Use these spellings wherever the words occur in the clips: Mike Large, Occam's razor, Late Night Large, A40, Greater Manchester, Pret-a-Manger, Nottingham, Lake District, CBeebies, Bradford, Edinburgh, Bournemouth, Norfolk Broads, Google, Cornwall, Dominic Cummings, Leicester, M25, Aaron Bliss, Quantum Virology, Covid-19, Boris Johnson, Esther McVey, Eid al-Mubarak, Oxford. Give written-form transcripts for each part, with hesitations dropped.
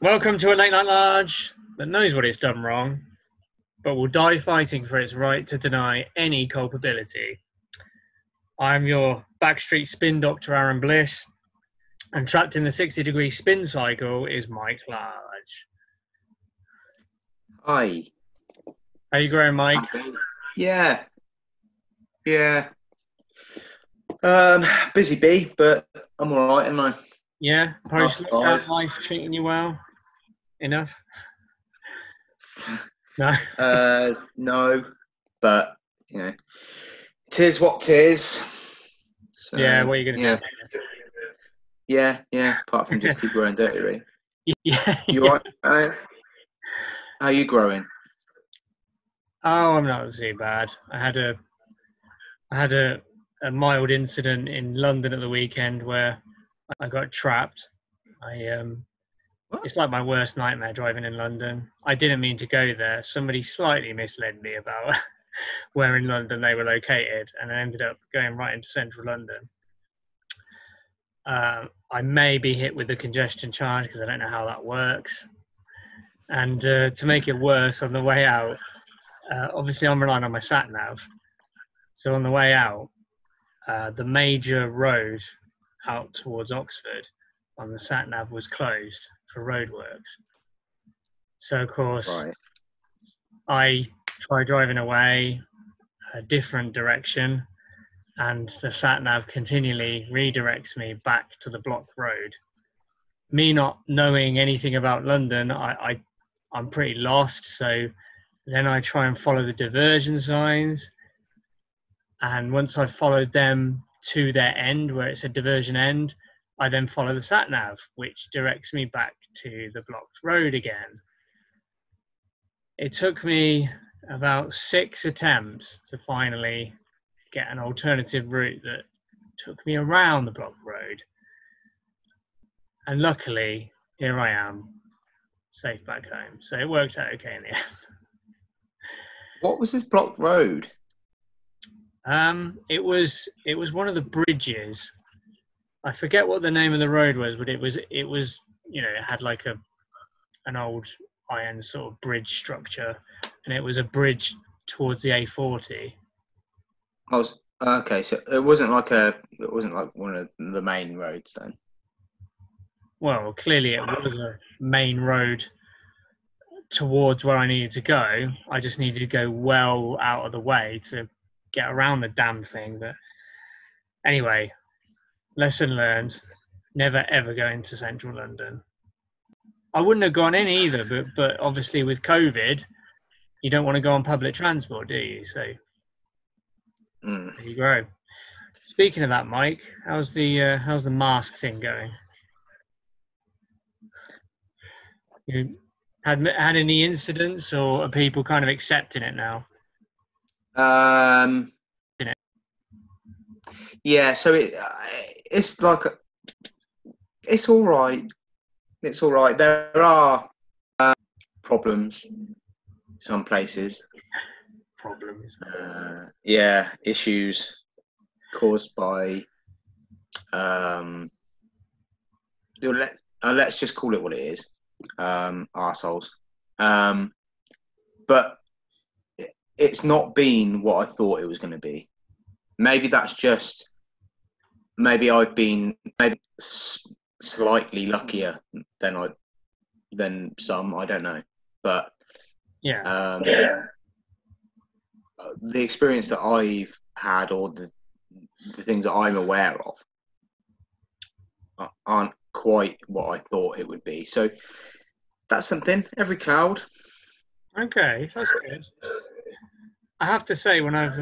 Welcome to a late night large that knows what it's done wrong, but will die fighting for its right to deny any culpability. I'm your backstreet spin doctor, Aaron Bliss, and trapped in the 60-degree spin cycle is Mike Large. Hi. How you going, Mike? Yeah. Yeah. Busy bee, but I'm all right, am I? Yeah, post life treating you well enough. No. No, but you know, tis what tis. So, yeah, what are you gonna do? Yeah. Apart from just keep growing dirty, really. Yeah. You all right? How are you growing? Oh, I'm not too bad. I had a mild incident in London at the weekend where I got trapped. It's like my worst nightmare driving in London. I didn't mean to go there. Somebody slightly misled me about where in London they were located, and I ended up going right into central London. I may be hit with the congestion charge because I don't know how that works. And to make it worse, on the way out, obviously I'm relying on my sat nav. So on the way out, the major road out towards Oxford on the sat nav was closed for roadworks. So of course, right, I tried driving away a different direction, and the sat nav continually redirects me back to the blocked road. Me not knowing anything about London, I'm pretty lost. So then I try and follow the diversion signs, and once I followed them to their end where it's a diversion end, I then follow the sat nav, which directs me back to the blocked road again. It took me about 6 attempts to finally get an alternative route that took me around the blocked road. And luckily, here I am, safe back home. So it worked out okay in the end. What was this blocked road? It was one of the bridges. I forget what the name of the road was, but it was, you know, it had like an old iron sort of bridge structure, and it was a bridge towards the A40. Okay, so it wasn't like one of the main roads then. Well, clearly it was a main road towards where I needed to go. I just needed to go well out of the way to get around the damn thing. But anyway, lesson learned, never ever go into central London. I wouldn't have gone in either, but obviously with COVID you don't want to go on public transport, do you? So there you go. Speaking of that, Mike, how's the mask thing going? You had any incidents, or are people kind of accepting it now? Yeah, so it's like, it's all right. It's all right. There are problems some places. Problems. Yeah, issues caused by. Let's just call it what it is. Arseholes. But it's not been what I thought it was going to be. Maybe that's just, maybe I've been slightly luckier than some, I don't know. But yeah. The experience that I've had, or the things that I'm aware of, aren't quite what I thought it would be. So that's something. Every cloud. Okay, that's good. I have to say, when I've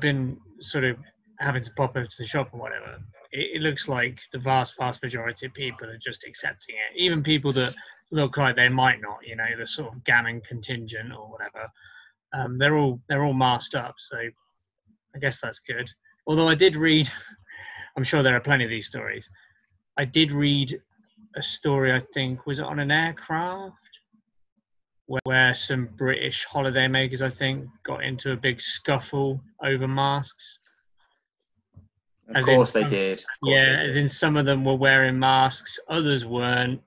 been sort of having to pop over to the shop or whatever, it looks like the vast majority of people are just accepting it. Even people that look like they might not, you know, the sort of gammon contingent or whatever, they're all masked up. So I guess that's good. Although I did read, I'm sure there are plenty of these stories. I did read a story, I think, was it on an aircraft, where some British holidaymakers, I think, got into a big scuffle over masks. Of course they did. Yeah, as in some of them were wearing masks, others weren't.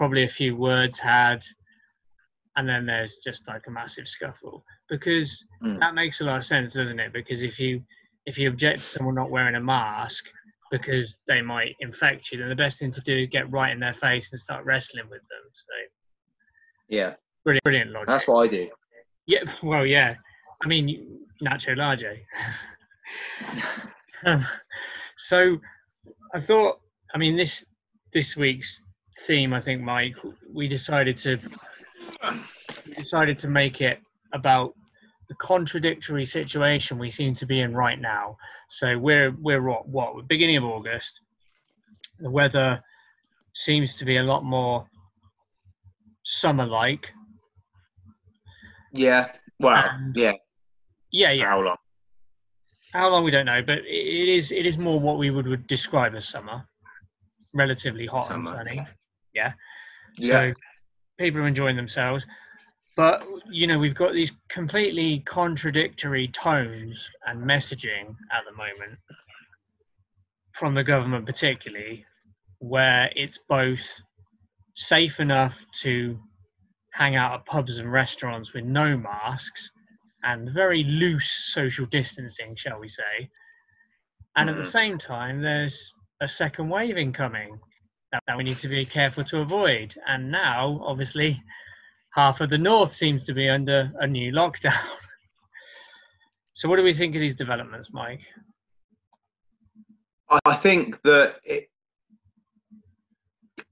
probably a few words had, and then there's just like a massive scuffle, because that makes a lot of sense, doesn't it? Because if you object to someone not wearing a mask because they might infect you, then the best thing to do is get right in their face and start wrestling with them. So yeah, brilliant logic. That's what I do. Yeah, well, yeah. I mean, Nacho Large. So I thought, I mean, this week's theme, I think, Mike, we decided to make it about the contradictory situation we seem to be in right now. So we're what beginning of August. The weather seems to be a lot more summer-like. Yeah. Well, yeah. Yeah, yeah. How long? How long, we don't know, but it is more what we would describe as summer. Relatively hot summer. And sunny. Yeah. Yeah. So people are enjoying themselves. But, you know, we've got these completely contradictory tones and messaging at the moment from the government particularly, where it's both safe enough to hang out at pubs and restaurants with no masks and very loose social distancing, shall we say. And at the same time, there's a second wave incoming that we need to be careful to avoid. And now, obviously, half of the north seems to be under a new lockdown. So what do we think of these developments, Mike? I think that it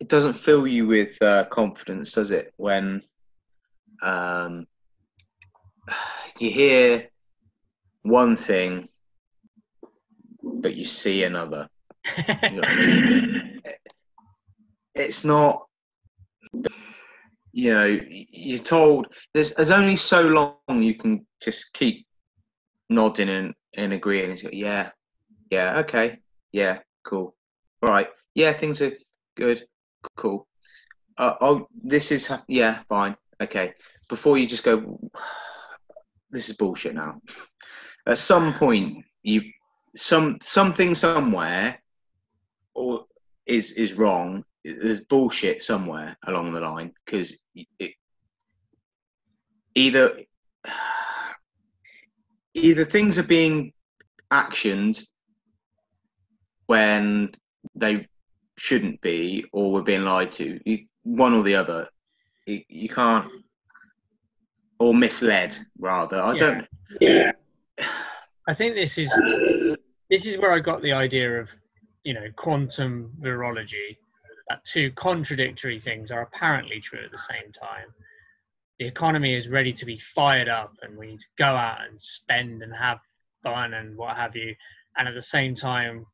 doesn't fill you with confidence, does it, when you hear one thing but you see another. You know what I mean? It's not, you know, you're told there's only so long you can just keep nodding and agreeing. It's like, yeah, yeah, okay, yeah, cool, all right, yeah, things are good, cool, oh, this is yeah, fine, okay, before you just go, this is bullshit now. At some point, something somewhere or is wrong. There's bullshit somewhere along the line, because either things are being actioned when they shouldn't be, or we're being lied to. One or the other. You can't, or misled rather. I don't. Yeah. I think this is where I got the idea of, you know, quantum virology. That two contradictory things are apparently true at the same time. The economy is ready to be fired up and we need to go out and spend and have fun and what have you. And at the same time,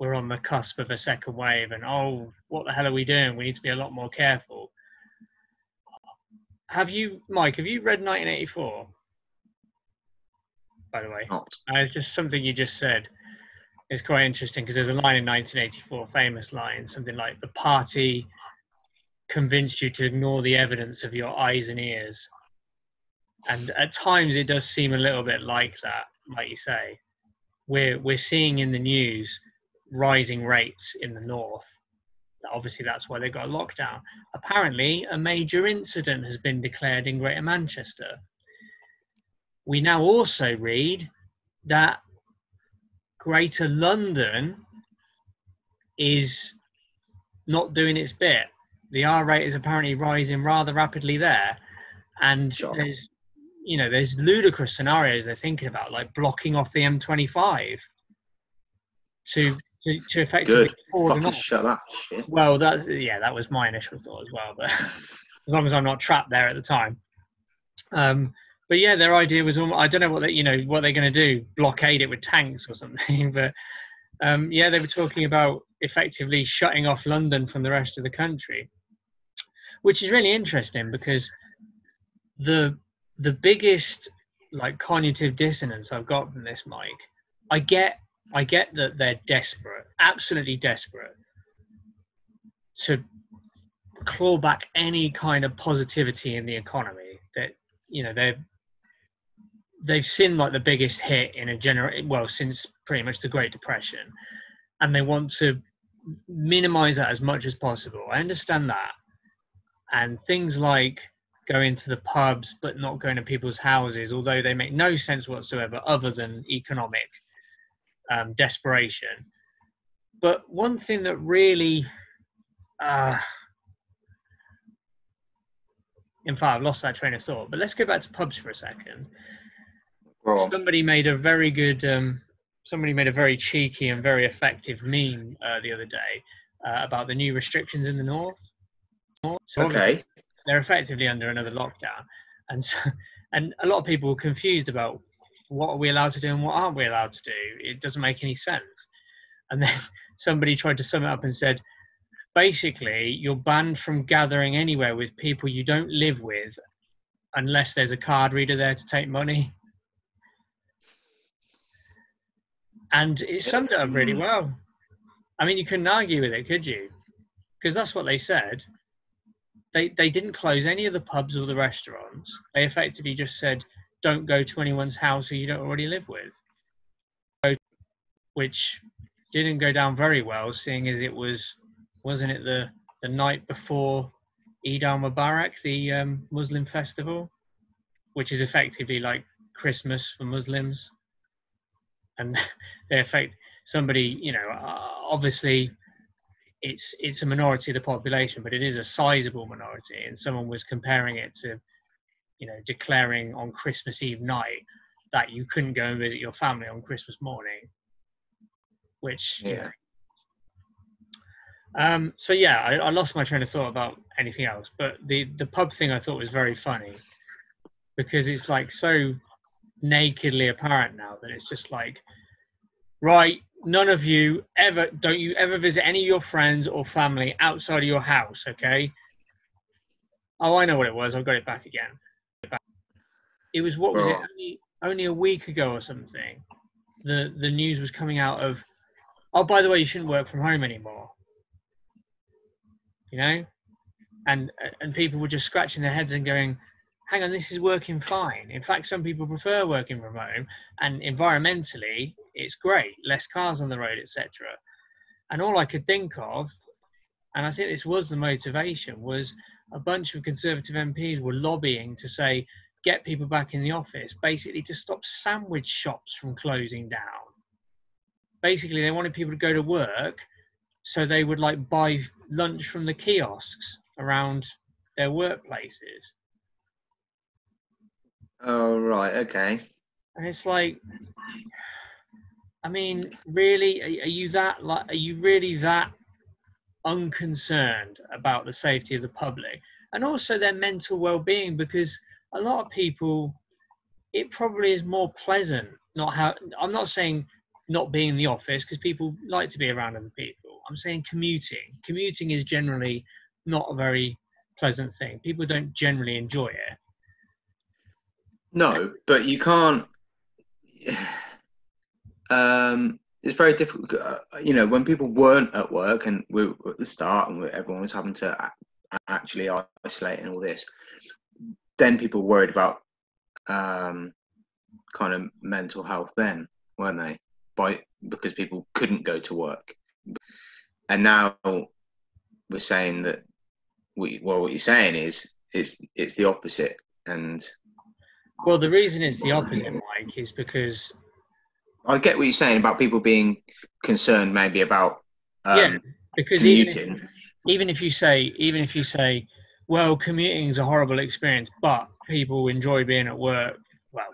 we're on the cusp of a second wave and, oh, what the hell are we doing? We need to be a lot more careful. Have you, Mike, have you read 1984? By the way, it's just something you just said. It's quite interesting because there's a line in 1984, famous line, something like, the party convinced you to ignore the evidence of your eyes and ears. And at times it does seem a little bit like that, like you say. We're seeing in the news rising rates in the north. Obviously, that's why they got a lockdown. Apparently, a major incident has been declared in Greater Manchester. We now also read that Greater London is not doing its bit. The R rate is apparently rising rather rapidly there. And sure, there's ludicrous scenarios they're thinking about, like blocking off the M25 to effectively forward and shut that shit. Well, that was my initial thought as well, but as long as I'm not trapped there at the time. But yeah, their idea was, I don't know what they're going to do, blockade it with tanks or something. But yeah, they were talking about effectively shutting off London from the rest of the country, which is really interesting because the biggest like cognitive dissonance I've got from this, Mike, I get that they're desperate, absolutely desperate to claw back any kind of positivity in the economy. That, you know, they've seen like the biggest hit in a generation, well, since pretty much the Great Depression, and they want to minimize that as much as possible. I understand that, and things like going to the pubs but not going to people's houses, although they make no sense whatsoever other than economic desperation. But one thing that really, in fact, I've lost that train of thought, but let's go back to pubs for a second. Cool. Somebody made a very good, somebody made a very cheeky and very effective meme the other day about the new restrictions in the north. So okay. They're effectively under another lockdown. And so, and a lot of people were confused about what are we allowed to do and what aren't we allowed to do. It doesn't make any sense. And then somebody tried to sum it up and said, basically, you're banned from gathering anywhere with people you don't live with unless there's a card reader there to take money. And it summed it up really well. I mean, you couldn't argue with it, could you? Because that's what they said. They didn't close any of the pubs or the restaurants. They effectively just said, don't go to anyone's house who you don't already live with. Which didn't go down very well, seeing as it was, wasn't it the night before Eid al-Mubarak, the Muslim festival, which is effectively like Christmas for Muslims. And they affect somebody, you know, obviously it's a minority of the population, but it is a sizable minority. And someone was comparing it to, you know, declaring on Christmas Eve night that you couldn't go and visit your family on Christmas morning. Which, yeah. You know, so yeah, I lost my train of thought about anything else, but the pub thing I thought was very funny because it's like so nakedly apparent now that it's just like, right, none of you ever, don't you ever visit any of your friends or family outside of your house, okay? Oh, I know what it was. I've got it back again. It was, what was it, only a week ago or something, the news was coming out of, oh, by the way, you shouldn't work from home anymore. You know? And people were just scratching their heads and going, hang on, this is working fine. In fact, some people prefer working from home, and environmentally, it's great. Less cars on the road, etc. And all I could think of, and I think this was the motivation, was a bunch of Conservative MPs were lobbying to say, get people back in the office, basically to stop sandwich shops from closing down. Basically, they wanted people to go to work, so they would like buy lunch from the kiosks around their workplaces. Oh, right, okay. And it's like, I mean, really, are you really that unconcerned about the safety of the public and also their mental well-being? Because a lot of people, it probably is more pleasant not how, I'm not saying not being in the office, because people like to be around other people. I'm saying commuting. Commuting is generally not a very pleasant thing. People don't generally enjoy it. No, but you can't, it's very difficult, you know, when people weren't at work and we were at the start and everyone was having to actually isolate and all this, then people worried about kind of mental health then, weren't they? Because people couldn't go to work. And now we're saying that, well, what you're saying is it's the opposite. And well, the reason it's the opposite, Mike, is because I get what you're saying about people being concerned maybe about yeah, because commuting. Even if you say, well, commuting is a horrible experience, but people enjoy being at work. Well,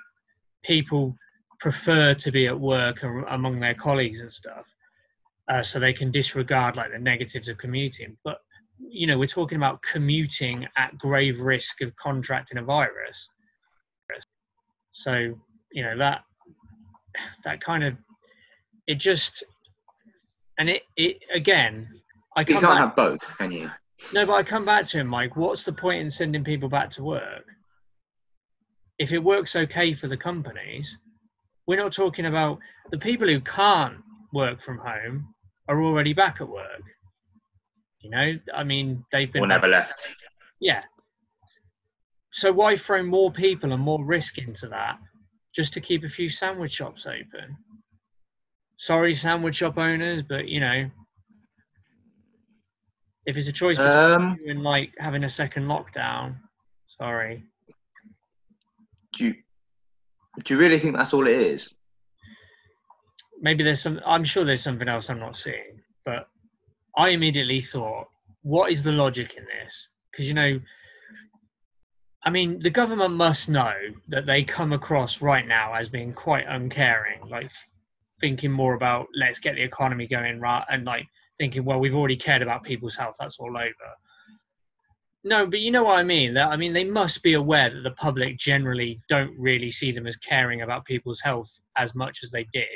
people prefer to be at work among their colleagues and stuff, so they can disregard like the negatives of commuting. But you know, we're talking about commuting at grave risk of contracting a virus. So, you know, that kind of, it just, and it again, you can't have both, can you? No, but I come back to him, Mike, what's the point in sending people back to work? If it works okay for the companies, we're not talking about the people who can't work from home are already back at work. You know, I mean, they've been... Or never left. Yeah. So why throw more people and more risk into that just to keep a few sandwich shops open? Sorry, sandwich shop owners, but, you know, If it's a choice between you and like having a second lockdown, sorry. Do you really think that's all it is? Maybe there's some. I'm sure there's something else I'm not seeing, but I immediately thought, what is the logic in this? Because, you know, I mean, the government must know that they come across right now as being quite uncaring, like thinking more about let's get the economy going, right, and like thinking, well, we've already cared about people's health, that's all over. No, but you know what I mean? I mean, they must be aware that the public generally don't really see them as caring about people's health as much as they did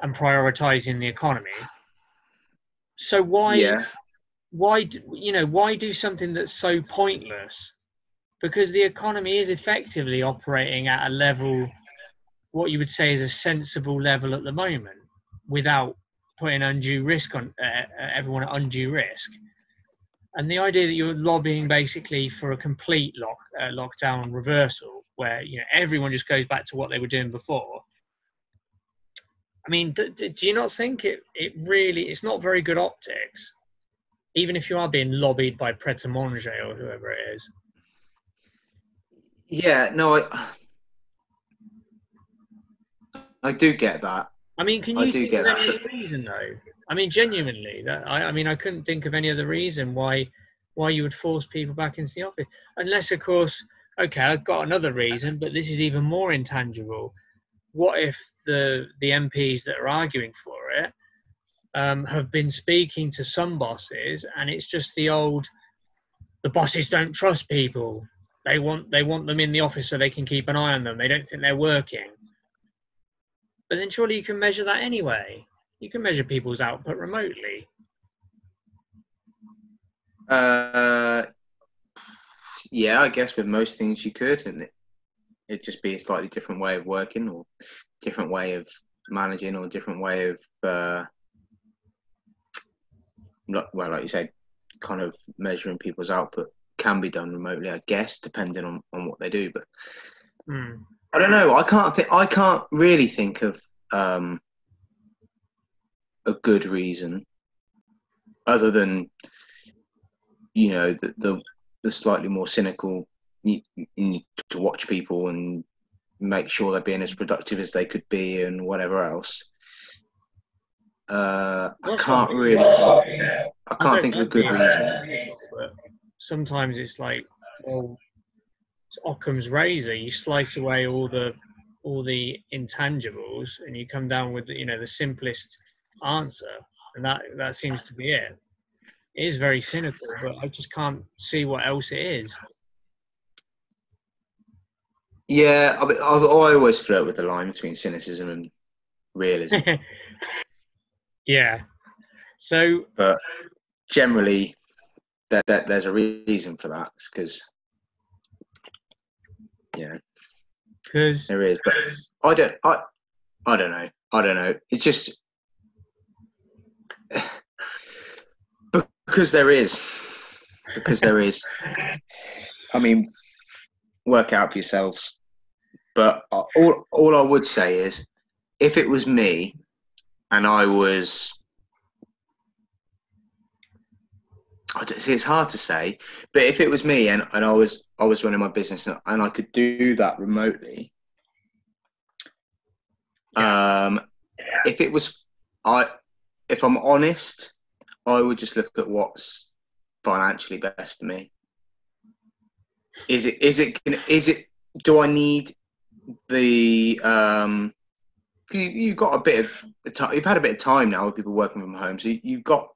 and prioritising the economy. So why, yeah. why do something that's so pointless? Because the economy is effectively operating at a level, what you would say is a sensible level at the moment, without putting undue risk on everyone at undue risk. And the idea that you're lobbying basically for a complete lockdown reversal, where you know everyone just goes back to what they were doing before. I mean, do you not think it really, it's not very good optics, even if you are being lobbied by Pret-a-Manger or whoever it is? Yeah, no, I do get that. I mean, can you think of any other reason though? I mean, genuinely, that I mean, I couldn't think of any other reason why you would force people back into the office, unless, of course, okay, I've got another reason, but this is even more intangible. What if the MPs that are arguing for it have been speaking to some bosses, and it's just the bosses don't trust people. They want them in the office so they can keep an eye on them. They don't think they're working. But then surely you can measure that anyway. You can measure people's output remotely. Yeah, I guess with most things you could, and it'd just be a slightly different way of working, or different way of managing, or different way of, well, like you said, kind of measuring people's output can be done remotely, I guess, depending on what they do. But I don't know. I can't really think of a good reason, other than, you know, the slightly more cynical need to watch people and make sure they're being as productive as they could be and whatever else. I can't think of a good reason. Sometimes it's like, well, it's Occam's razor. You slice away all the intangibles and you come down with, you know, the simplest answer, and that seems to be it. It is very cynical, but I just can't see what else it is. Yeah, I always flirt with the line between cynicism and realism. Yeah. So, but generally, there's a reason for that. It's because, yeah, because there is. But I don't know. I don't know. It's just because there is. Because there is. I mean, work out for yourselves. But all I would say is, if it was me, and I was, see, it's hard to say, but if it was me and I was running my business and I could do that remotely, yeah. If it was, if I'm honest, I would just look at what's financially best for me. Is it? Do I need the? You've got a bit of time. You've had a bit of time now with people working from home, so you've got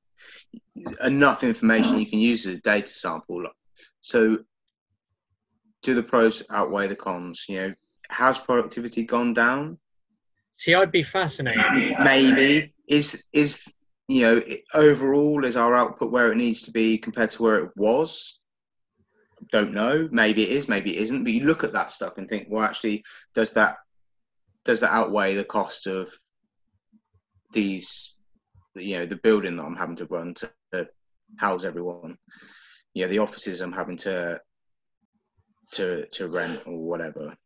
enough information you can use as a data sample. So, do the pros outweigh the cons? You know, has productivity gone down? See, I'd be fascinated. Maybe is you know, overall, is our output where it needs to be compared to where it was? Don't know. Maybe it is, maybe it isn't. But you look at that stuff and think, well, actually, does that outweigh the cost of these, you know, the building that I'm having to run to house everyone, you know, the offices I'm having to rent or whatever.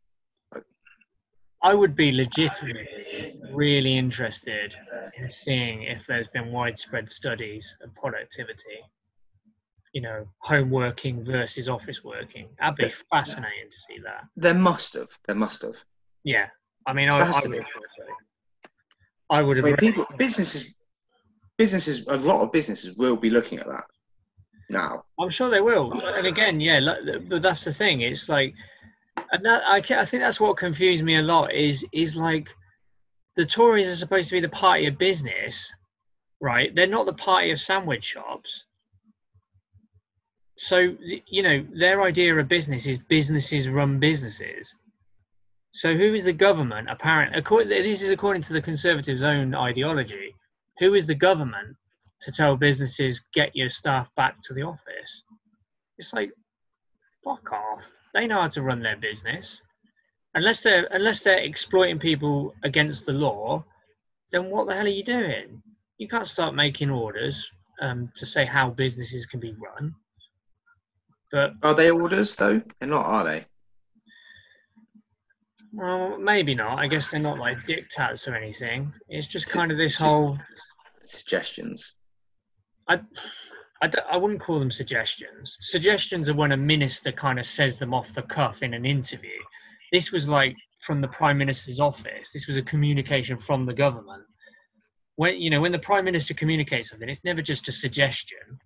I would be legitimately really interested in seeing if there's been widespread studies of productivity, you know, home working versus office working. That'd be fascinating to see that. There must have. Yeah. I mean, I would have. People, businesses, a lot of businesses will be looking at that now. I'm sure they will. And again, yeah, but that's the thing. It's like, and that, I think that's what confused me a lot is like, the Tories are supposed to be the party of business, right? They're not the party of sandwich shops. So, you know, their idea of business is businesses run businesses. So who is the government? This is according to the Conservatives' own ideology. Who is the government to tell businesses, get your staff back to the office? It's like, fuck off. They know how to run their business. Unless they're exploiting people against the law, then what the hell are you doing? You can't start making orders to say how businesses can be run. But are they orders though? They're not, are they? Well, maybe not. I guess they're not like diktats or anything. It's just kind of this whole suggestions. I wouldn't call them suggestions. Suggestions are when a minister kind of says them off the cuff in an interview. This was like from the Prime Minister's office. This was a communication from the government. When the Prime Minister communicates something, it's never just a suggestion.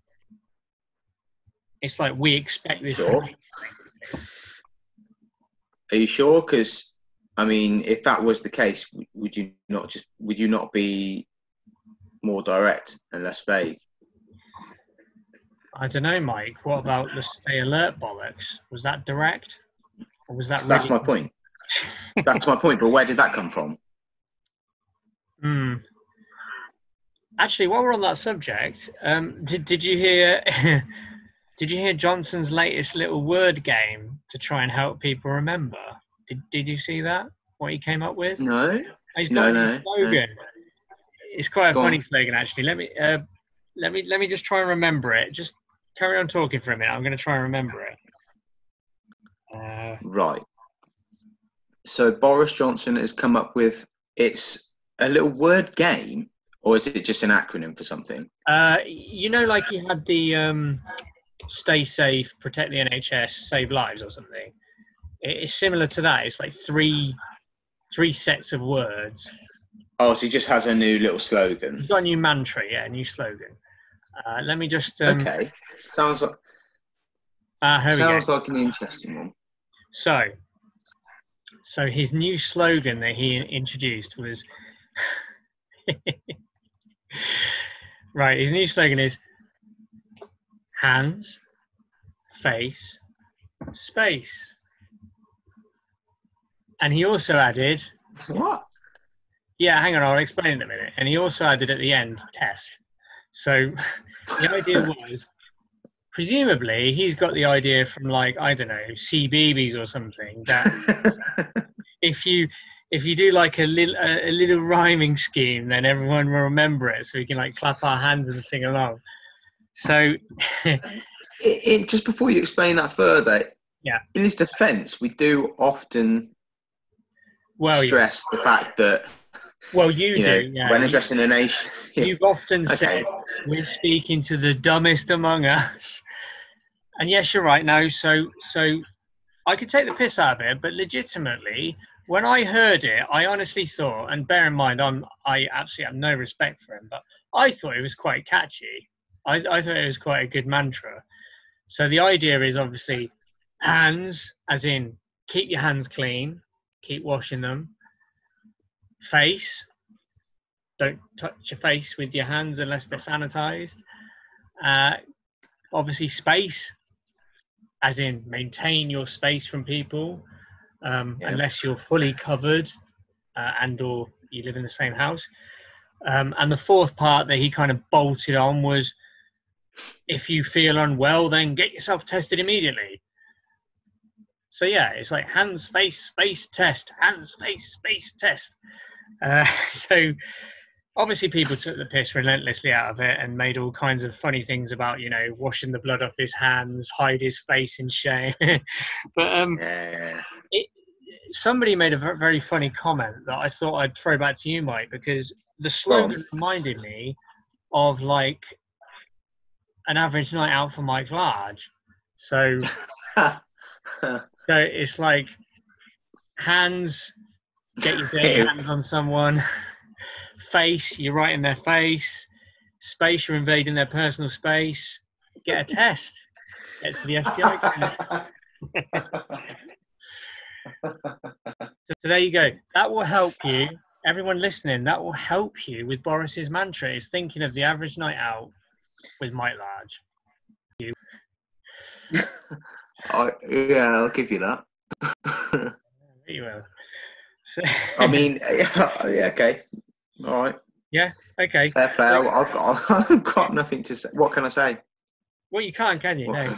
It's like, we expect this to happen. Are you sure? Because, I mean, if that was the case, would you not be more direct and less vague? I don't know, Mike. What about the stay alert bollocks? Was that direct? Or was that so that's my point. That's my point. But where did that come from? Actually, while we're on that subject, did you hear Johnson's latest little word game to try and help people remember? Did you see that? What he came up with? No. He's got a slogan. No. It's quite a funny slogan, actually. Let me just try and remember it. Just carry on talking for a minute. I'm going to try and remember it. Right. So Boris Johnson has come up with, it's a little word game, or is it just an acronym for something? You know, like you had the Stay Safe, Protect the NHS, Save Lives or something. It's similar to that. It's like three sets of words. Oh, so he just has a new little slogan. He's got a new mantra, yeah, a new slogan. Let me just... okay. Sounds like... Sounds like an interesting one. So his new slogan that he introduced was... Right, his new slogan is... Hands, face, space. And he also added... What? Yeah, hang on, I'll explain in a minute. And he also added at the end, test. So the idea was... Presumably, he's got the idea from, like, I don't know, CBeebies or something. That if you do like a little rhyming scheme, then everyone will remember it, so we can like clap our hands and sing along. So, just before you explain that further, yeah, in his defence, we do often stress the fact that. Well, you do, when addressing a nation. You've often said, we're speaking to the dumbest among us. And yes, you're right. No, so I could take the piss out of it, but legitimately, when I heard it, I honestly thought, and bear in mind, I absolutely have no respect for him, but I thought it was quite catchy. I thought it was quite a good mantra. So the idea is obviously hands, as in keep your hands clean, keep washing them. Face, don't touch your face with your hands unless they're sanitized. Obviously space, as in maintain your space from people, unless you're fully covered and or you live in the same house. And the fourth part that he kind of bolted on was, if you feel unwell, then get yourself tested immediately. So yeah, it's like hands, face, space, test, hands, face, space, test. So obviously people took the piss relentlessly out of it and made all kinds of funny things about, you know, washing the blood off his hands, hide his face in shame. But somebody made a very funny comment that I thought I'd throw back to you, Mike, because the slogan reminded me of like an average night out for Mike Large. So, so it's like hands, get your dirty hands on someone. Face, you're right in their face. Space, you're invading their personal space. Get a test. Get to the STI clinic. So there you go. That will help you. Everyone listening, that will help you with Boris's mantra. Is thinking of the average night out with Mike Large. Yeah, I'll give you that. You will. So, I mean, yeah, okay, all right. Yeah, okay. Fair play. I've got nothing to say. What can I say? Well, you can't, can you? No.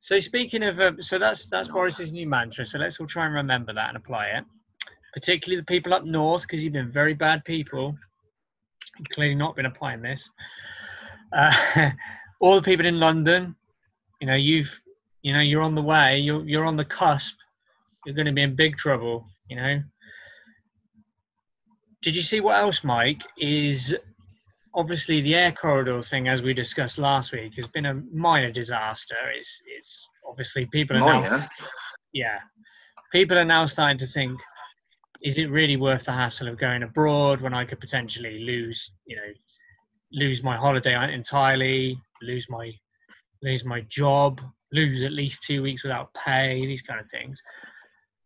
So speaking of, so that's Boris's new mantra. So let's all try and remember that and apply it. Particularly the people up north, because you've been very bad people. You've clearly not been applying this. All the people in London, you know, you're on the way. You're on the cusp. You're going to be in big trouble, you know. Did you see what else, Mike? Is obviously the air corridor thing, as we discussed last week, has been a minor disaster. It's obviously people are now, yeah, people are now starting to think, is it really worth the hassle of going abroad when I could potentially lose my holiday entirely, lose my job, lose at least 2 weeks without pay, these kind of things.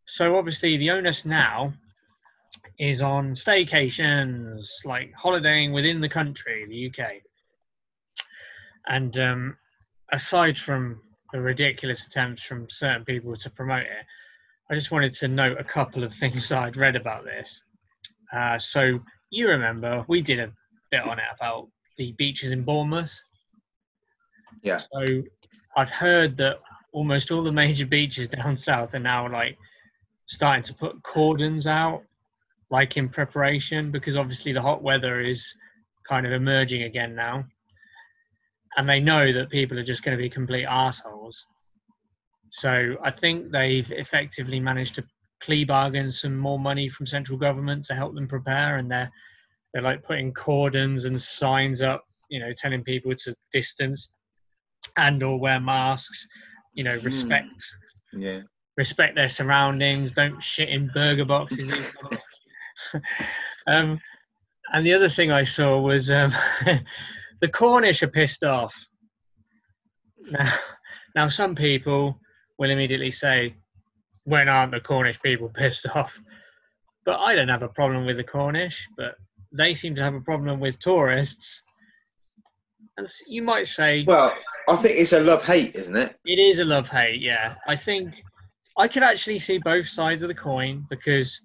So obviously the onus now is on staycations, like holidaying within the country, the UK. And aside from the ridiculous attempts from certain people to promote it, I just wanted to note a couple of things that I'd read about this. So you remember we did a bit on it about the beaches in Bournemouth. Yeah. So I've heard that almost all the major beaches down south are now like starting to put cordons out, like in preparation, because obviously the hot weather is kind of emerging again now, and they know that people are just going to be complete arseholes. So I think they've effectively managed to plea bargain some more money from central government to help them prepare, and they're like putting cordons and signs up, you know, telling people to distance and or wear masks, you know, respect their surroundings, don't shit in burger boxes. And the other thing I saw was the Cornish are pissed off. Now some people will immediately say, when aren't the Cornish people pissed off? But I don't have a problem with the Cornish, but they seem to have a problem with tourists. And you might say... Well, I think it's a love-hate, isn't it? It is a love-hate, yeah. I think... I could actually see both sides of the coin, because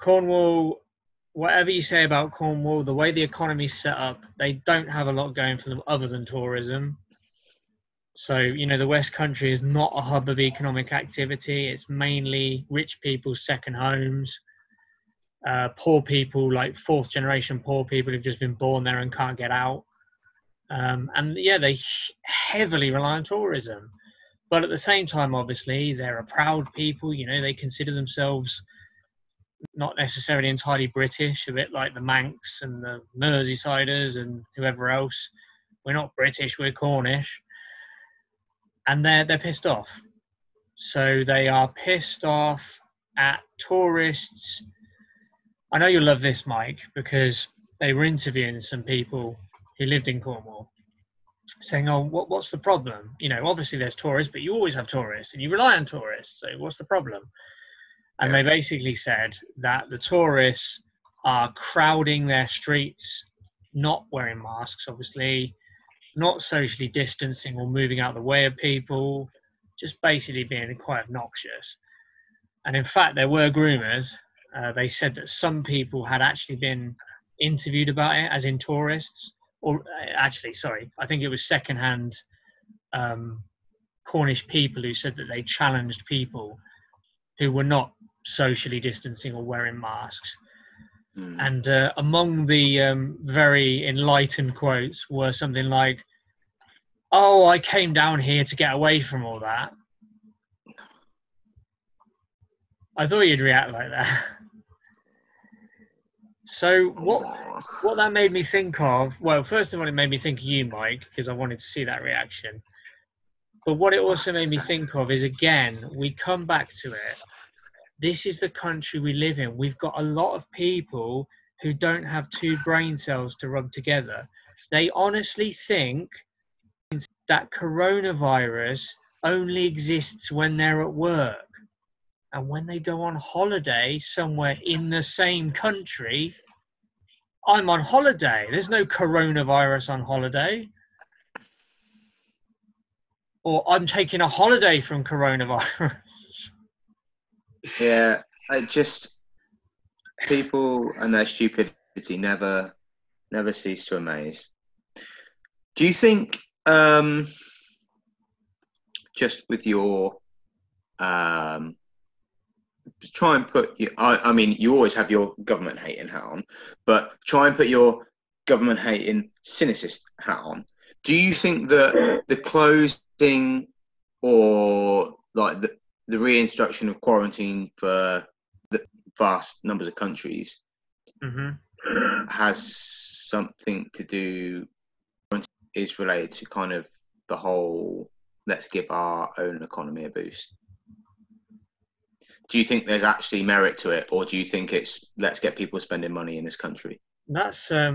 Cornwall, whatever you say about Cornwall, the way the economy's set up, they don't have a lot going for them other than tourism. So, you know, the West Country is not a hub of economic activity. It's mainly rich people's second homes, poor people, like fourth generation poor people who've just been born there and can't get out. And yeah, they heavily rely on tourism. But at the same time, obviously, they're a proud people. You know, they consider themselves not necessarily entirely British, a bit like the Manx and the Merseysiders and whoever else. We're not British, we're Cornish. And they're pissed off. So they are pissed off at tourists. I know you'll love this, Mike, because they were interviewing some people who lived in Cornwall, saying, oh, what's the problem? You know, obviously there's tourists, but you always have tourists and you rely on tourists. So what's the problem? And they basically said that the tourists are crowding their streets, not wearing masks, obviously, not socially distancing or moving out the way of people, just basically being quite obnoxious. And in fact, there were rumours. They said that some people had actually been interviewed about it, as in tourists. Or actually, sorry, I think it was secondhand Cornish people who said that they challenged people who were not socially distancing or wearing masks. Mm. And among the very enlightened quotes were something like, oh, I came down here to get away from all that. I thought you'd react like that. So what that made me think of, well, first of all, it made me think of you, Mike, because I wanted to see that reaction. But what it also made me think of is, again, we come back to it. This is the country we live in. We've got a lot of people who don't have two brain cells to rub together. They honestly think that coronavirus only exists when they're at work. And when they go on holiday somewhere in the same country, I'm on holiday. There's no coronavirus on holiday. Or I'm taking a holiday from coronavirus. Yeah, it just, people and their stupidity never cease to amaze. Do you think, just with your, try and put your, I mean, you always have your government hating hat on, but try and put your government hating cynicist hat on. Do you think that the closing or like the reintroduction of quarantine for the vast numbers of countries has something to do, is related to kind of the whole, let's give our own economy a boost? Do you think there's actually merit to it, or do you think it's let's get people spending money in this country? That's a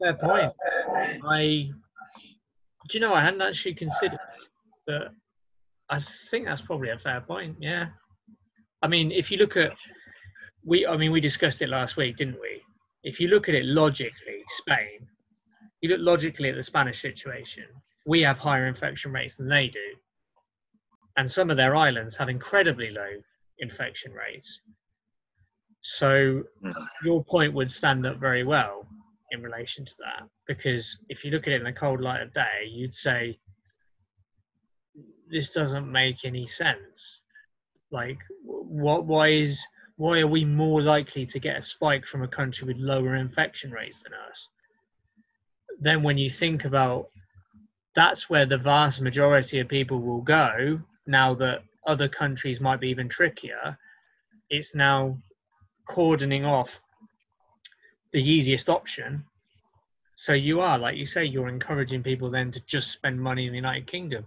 fair point. Do you know, I hadn't actually considered that. I think that's probably a fair point. Yeah, I mean, if you look at we discussed it last week, didn't we? If you look at it logically, Spain, you look logically at the Spanish situation. We have higher infection rates than they do, and some of their islands have incredibly low infection rates. So your point would stand up very well in relation to that, because if you look at it in the cold light of day, you'd say, this doesn't make any sense. Like, why are we more likely to get a spike from a country with lower infection rates than us? Then when you think about, that's where the vast majority of people will go now that other countries might be even trickier. It's now cordoning off the easiest option. So you are, like you say, you're encouraging people then to just spend money in the United Kingdom.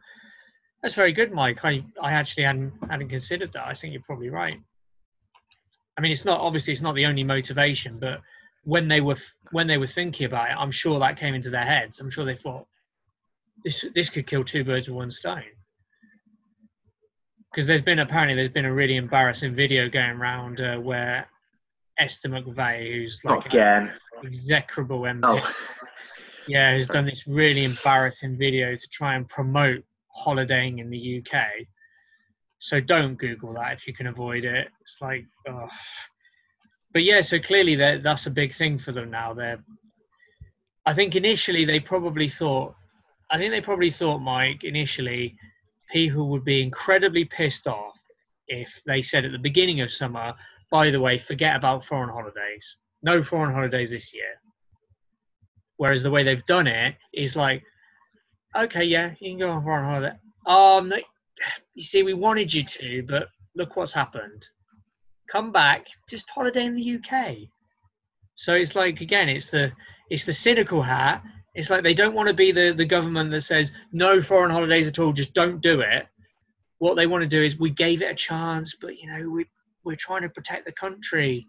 That's very good, Mike. I actually hadn't considered that. I think you're probably right. I mean, it's not the only motivation, but when they were thinking about it, I'm sure that came into their heads. I'm sure they thought, this could kill two birds with one stone. Because apparently there's been a really embarrassing video going around where Esther McVey, who's like an execrable MP, who's done this really embarrassing video to try and promote holidaying in the UK. So don't Google that if you can avoid it. It's like, oh. But yeah, so clearly that's a big thing for them now. I think initially they probably thought, Mike, initially, people would be incredibly pissed off if they said at the beginning of summer, by the way, forget about foreign holidays. No foreign holidays this year. Whereas the way they've done it is like, okay, yeah, you can go on foreign holiday. No, you see, we wanted you to, but look what's happened. Come back, just holiday in the UK. So it's like, again, it's the cynical hat. It's like they don't want to be the government that says, no foreign holidays at all, just don't do it. What they want to do is, we gave it a chance, but, you know, we're trying to protect the country.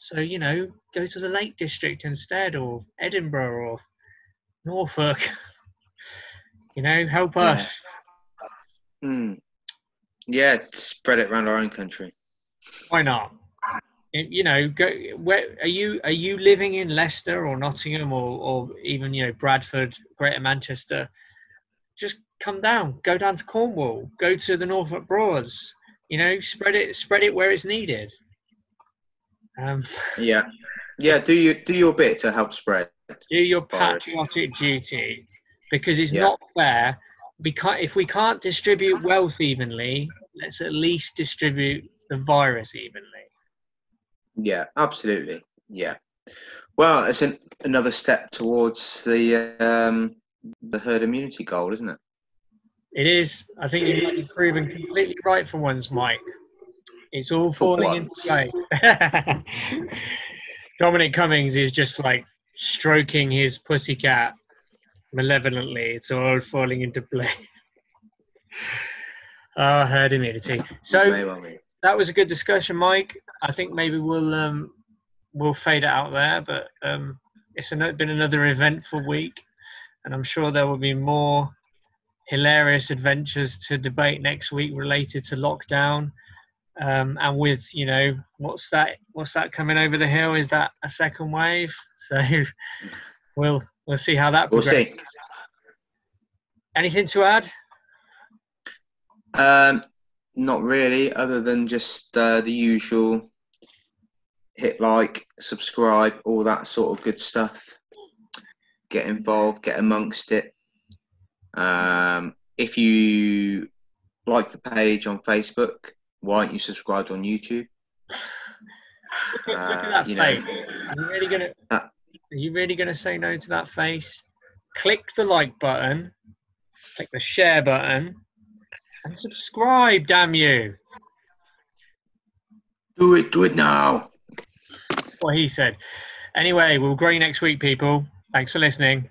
So, you know, go to the Lake District instead, or Edinburgh, or Norfolk. You know, help us. Yeah, spread it around our own country. Why not? You know, go. Where are you? Are you living in Leicester or Nottingham or even, you know, Bradford, Greater Manchester? Just come down. Go down to Cornwall. Go to the Norfolk Broads. You know, spread it where it's needed. Yeah. Do your bit to help spread. Do your patriotic duty, because it's not fair. If we can't distribute wealth evenly, let's at least distribute the virus evenly. Yeah, absolutely. Yeah. Well, it's another step towards the herd immunity goal, isn't it? It is. I think you've proven completely right for once, Mike. It's all falling into place. Dominic Cummings is just like stroking his pussycat malevolently. It's all falling into place. Oh, herd immunity. So that was a good discussion, Mike. I think maybe we'll fade it out there, but it's been another eventful week, and I'm sure there will be more hilarious adventures to debate next week related to lockdown. And with, you know, what's that coming over the hill? Is that a second wave? So we'll see how that progresses. We'll see. Anything to add? Not really, other than just the usual hit like, subscribe, all that sort of good stuff. Get involved, get amongst it. If you like the page on Facebook, why aren't you subscribed on YouTube? Look at that face. Are you really gonna say no to that face? Click the like button, click the share button, and subscribe, damn you. Do it now. What he said. Anyway, we'll grow you next week, people. Thanks for listening.